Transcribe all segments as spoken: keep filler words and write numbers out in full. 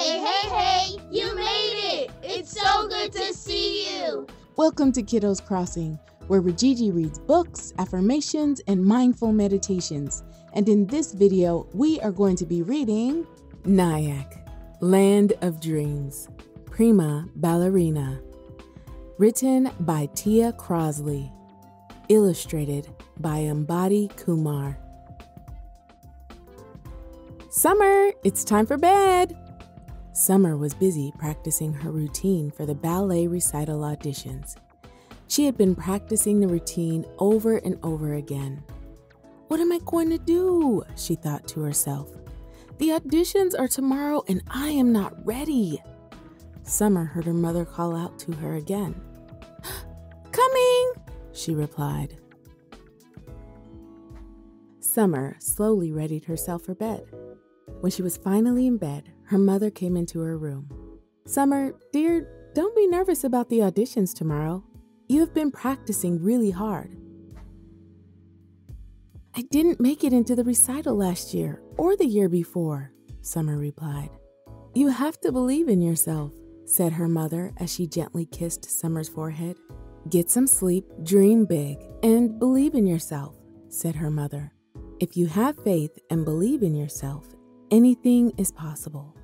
Hey, hey, hey, you made it! It's so good to see you! Welcome to Kiddos Crossing, where Rajiji reads books, affirmations, and mindful meditations. And in this video, we are going to be reading N I Y A C, Land of Dreams, Prima Ballerina. Written by Tia Crosley. Illustrated by Ambadi Kumar. Summer, it's time for bed. Summer was busy practicing her routine for the ballet recital auditions. She had been practicing the routine over and over again. What am I going to do? She thought to herself. The auditions are tomorrow and I am not ready. Summer heard her mother call out to her again. Coming, she replied. Summer slowly readied herself for bed. When she was finally in bed, her mother came into her room. Summer, dear, don't be nervous about the auditions tomorrow. You have been practicing really hard. I didn't make it into the recital last year or the year before, Summer replied. You have to believe in yourself, said her mother as she gently kissed Summer's forehead. Get some sleep, dream big, and believe in yourself, said her mother. If you have faith and believe in yourself, anything is possible.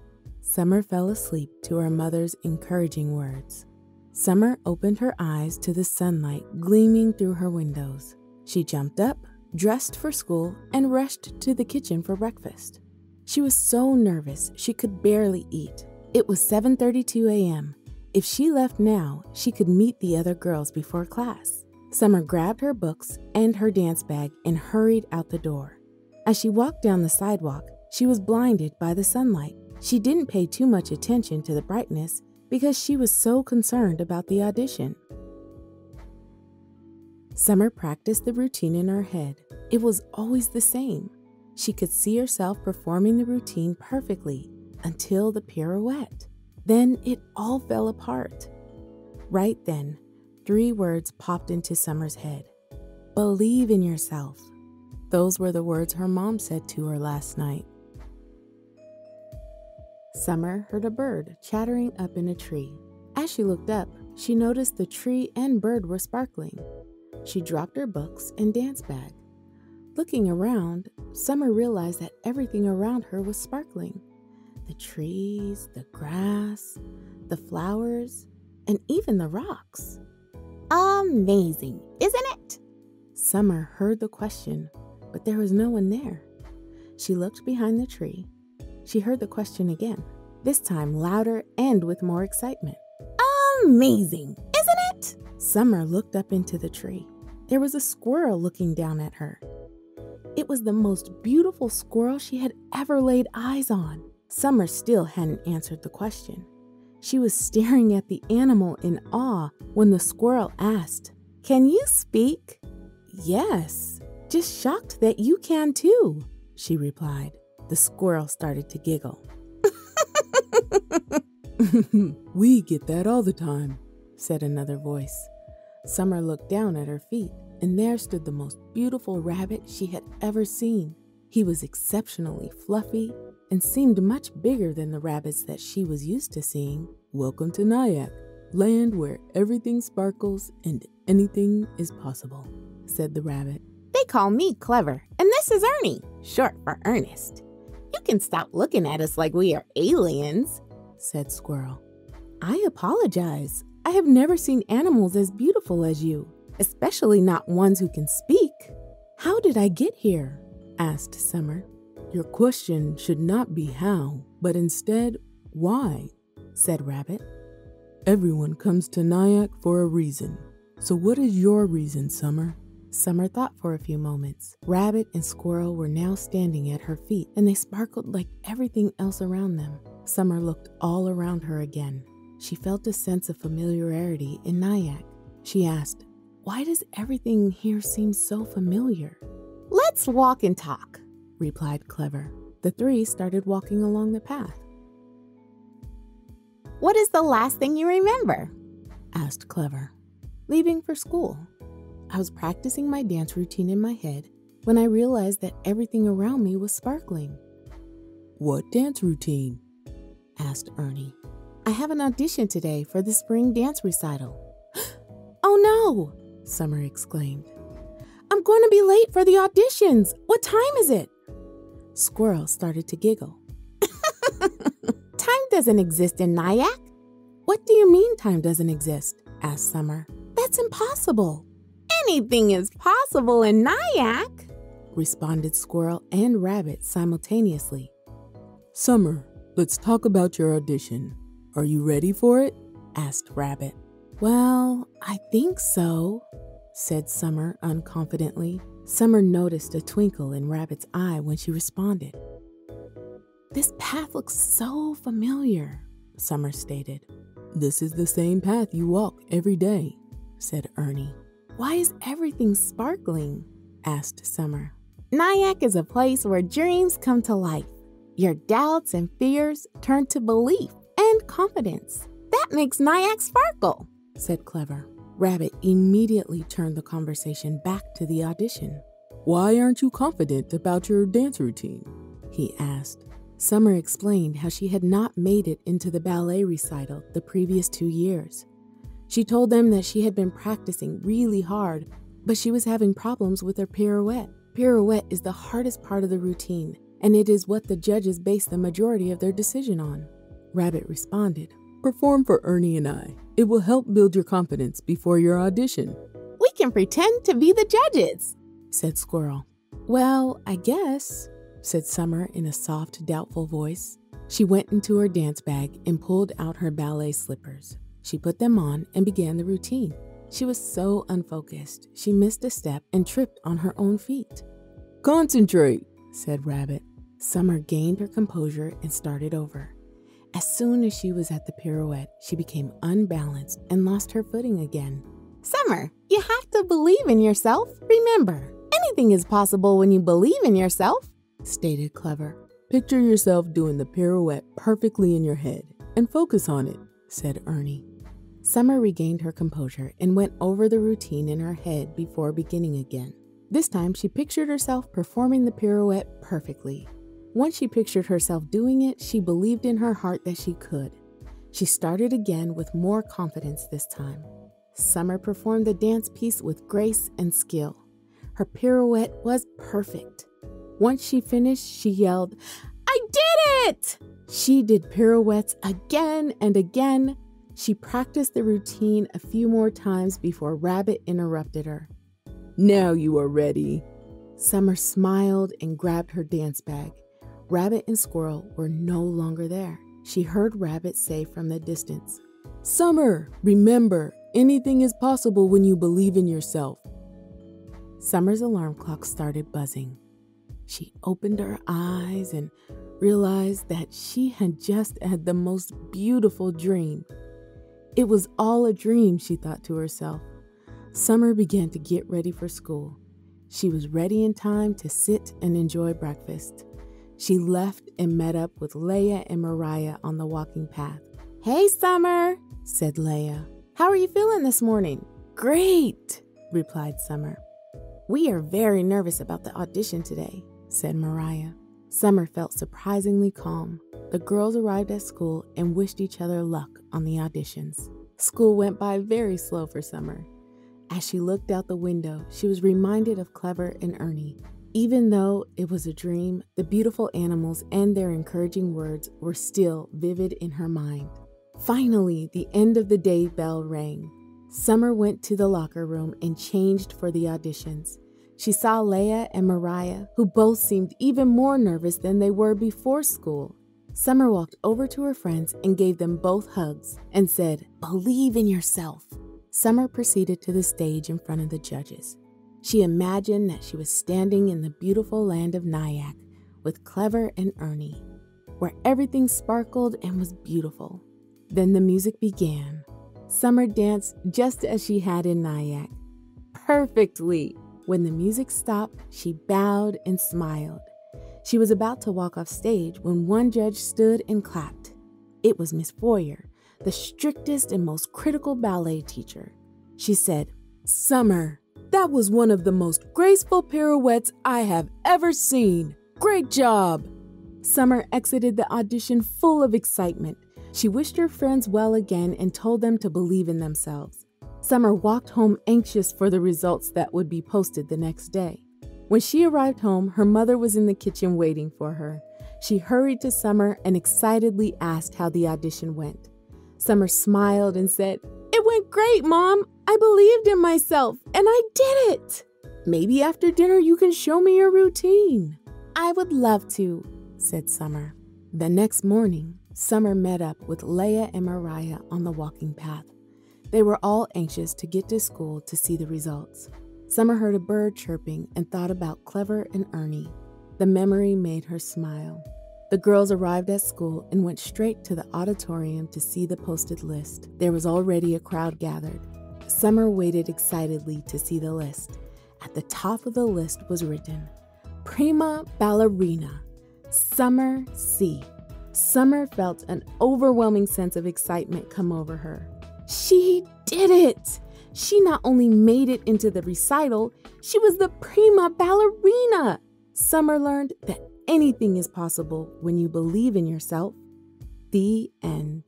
Summer fell asleep to her mother's encouraging words. Summer opened her eyes to the sunlight gleaming through her windows. She jumped up, dressed for school, and rushed to the kitchen for breakfast. She was so nervous she could barely eat. It was seven thirty-two a m If she left now, she could meet the other girls before class. Summer grabbed her books and her dance bag and hurried out the door. As she walked down the sidewalk, she was blinded by the sunlight. She didn't pay too much attention to the brightness because she was so concerned about the audition. Summer practiced the routine in her head. It was always the same. She could see herself performing the routine perfectly until the pirouette. Then it all fell apart. Right then, three words popped into Summer's head. Believe in yourself. Those were the words her mom said to her last night. Summer heard a bird chattering up in a tree. As she looked up, she noticed the tree and bird were sparkling. She dropped her books and dance bag. Looking around, Summer realized that everything around her was sparkling. The trees, the grass, the flowers, and even the rocks. Amazing, isn't it? Summer heard the question, but there was no one there. She looked behind the tree. She heard the question again, this time louder and with more excitement. Amazing, isn't it? Summer looked up into the tree. There was a squirrel looking down at her. It was the most beautiful squirrel she had ever laid eyes on. Summer still hadn't answered the question. She was staring at the animal in awe when the squirrel asked, "Can you speak?" "Yes, just shocked that you can too," she replied. The squirrel started to giggle. "We get that all the time," said another voice. Summer looked down at her feet, and there stood the most beautiful rabbit she had ever seen. He was exceptionally fluffy and seemed much bigger than the rabbits that she was used to seeing. Welcome to N I Y A C, land where everything sparkles and anything is possible, said the rabbit. They call me Clever, and this is Ernie, short for Ernest. You can stop looking at us like we are aliens, said Squirrel. I apologize. I have never seen animals as beautiful as you, especially not ones who can speak. How did I get here? Asked Summer. Your question should not be how, but instead why, said Rabbit. Everyone comes to N I Y A C for a reason. So what is your reason, Summer? Summer thought for a few moments. Rabbit and Squirrel were now standing at her feet, and they sparkled like everything else around them. Summer looked all around her again. She felt a sense of familiarity in N I Y A C. She asked, why does everything here seem so familiar? Let's walk and talk, replied Clever. The three started walking along the path. What is the last thing you remember? Asked Clever. Leaving for school. I was practicing my dance routine in my head when I realized that everything around me was sparkling. What dance routine? asked Ernie. I have an audition today for the spring dance recital. Oh no, Summer exclaimed. I'm going to be late for the auditions. What time is it? Squirrel started to giggle. Time doesn't exist in N I Y A C. What do you mean time doesn't exist? Asked Summer. That's impossible. Anything is possible in N I Y A C, responded Squirrel and Rabbit simultaneously. Summer, let's talk about your audition. Are you ready for it? Asked Rabbit. Well, I think so, said Summer unconfidently. Summer noticed a twinkle in Rabbit's eye when she responded. This path looks so familiar, Summer stated. This is the same path you walk every day, said Ernie. Why is everything sparkling? Asked Summer. N I Y A C is a place where dreams come to life. Your doubts and fears turn to belief and confidence. That makes N I Y A C sparkle, said Clever. Rabbit immediately turned the conversation back to the audition. Why aren't you confident about your dance routine? He asked. Summer explained how she had not made it into the ballet recital the previous two years. She told them that she had been practicing really hard, but she was having problems with her pirouette. Pirouette is the hardest part of the routine, and it is what the judges base the majority of their decision on. Rabbit responded, Perform for Ernie and I. It will help build your confidence before your audition. We can pretend to be the judges, said Squirrel. Well, I guess, said Summer in a soft, doubtful voice. She went into her dance bag and pulled out her ballet slippers. She put them on and began the routine. She was so unfocused, she missed a step and tripped on her own feet. Concentrate, said Rabbit. Summer gained her composure and started over. As soon as she was at the pirouette, she became unbalanced and lost her footing again. Summer, you have to believe in yourself. Remember, anything is possible when you believe in yourself, stated Clever. Picture yourself doing the pirouette perfectly in your head and focus on it, said Ernie. Summer regained her composure and went over the routine in her head before beginning again. This time, she pictured herself performing the pirouette perfectly. Once she pictured herself doing it, she believed in her heart that she could. She started again with more confidence this time. Summer performed the dance piece with grace and skill. Her pirouette was perfect. Once she finished, she yelled, I did it! She did pirouettes again and again. She practiced the routine a few more times before Rabbit interrupted her. Now you are ready. Summer smiled and grabbed her dance bag. Rabbit and Squirrel were no longer there. She heard Rabbit say from the distance, Summer, remember, anything is possible when you believe in yourself. Summer's alarm clock started buzzing. She opened her eyes and realized that she had just had the most beautiful dream. It was all a dream, she thought to herself. Summer began to get ready for school. She was ready in time to sit and enjoy breakfast. She left and met up with Leia and Mariah on the walking path. Hey, Summer, said Leia. How are you feeling this morning? Great, replied Summer. We are very nervous about the audition today, said Mariah. Summer felt surprisingly calm. The girls arrived at school and wished each other luck on the auditions. School went by very slow for Summer. As she looked out the window, she was reminded of Clever and Ernie. Even though it was a dream, the beautiful animals and their encouraging words were still vivid in her mind. Finally, the end of the day bell rang. Summer went to the locker room and changed for the auditions. She saw Leia and Mariah, who both seemed even more nervous than they were before school. Summer walked over to her friends and gave them both hugs and said, Believe in yourself. Summer proceeded to the stage in front of the judges. She imagined that she was standing in the beautiful land of N I Y A C with Clever and Ernie, where everything sparkled and was beautiful. Then the music began. Summer danced just as she had in N I Y A C, perfectly. When the music stopped, she bowed and smiled. She was about to walk off stage when one judge stood and clapped. It was Miss Boyer, the strictest and most critical ballet teacher. She said, Summer, that was one of the most graceful pirouettes I have ever seen. Great job. Summer exited the audition full of excitement. She wished her friends well again and told them to believe in themselves. Summer walked home anxious for the results that would be posted the next day. When she arrived home, her mother was in the kitchen waiting for her. She hurried to Summer and excitedly asked how the audition went. Summer smiled and said, "It went great, Mom. I believed in myself and I did it. Maybe after dinner you can show me your routine." "I would love to," said Summer. The next morning, Summer met up with Leah and Mariah on the walking path. They were all anxious to get to school to see the results. Summer heard a bird chirping and thought about Clever and Ernie. The memory made her smile. The girls arrived at school and went straight to the auditorium to see the posted list. There was already a crowd gathered. Summer waited excitedly to see the list. At the top of the list was written, "Prima Ballerina, Summer C." Summer felt an overwhelming sense of excitement come over her. She did it! She not only made it into the recital, she was the prima ballerina! Summer learned that anything is possible when you believe in yourself. The end.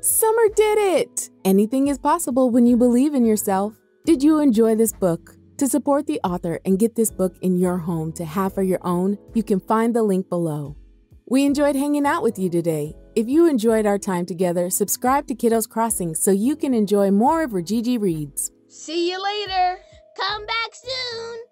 Summer did it! Anything is possible when you believe in yourself. Did you enjoy this book? To support the author and get this book in your home to have for your own, you can find the link below. We enjoyed hanging out with you today. If you enjoyed our time together, subscribe to Kiddos Crossing so you can enjoy more of Rajiji Reads. See you later. Come back soon.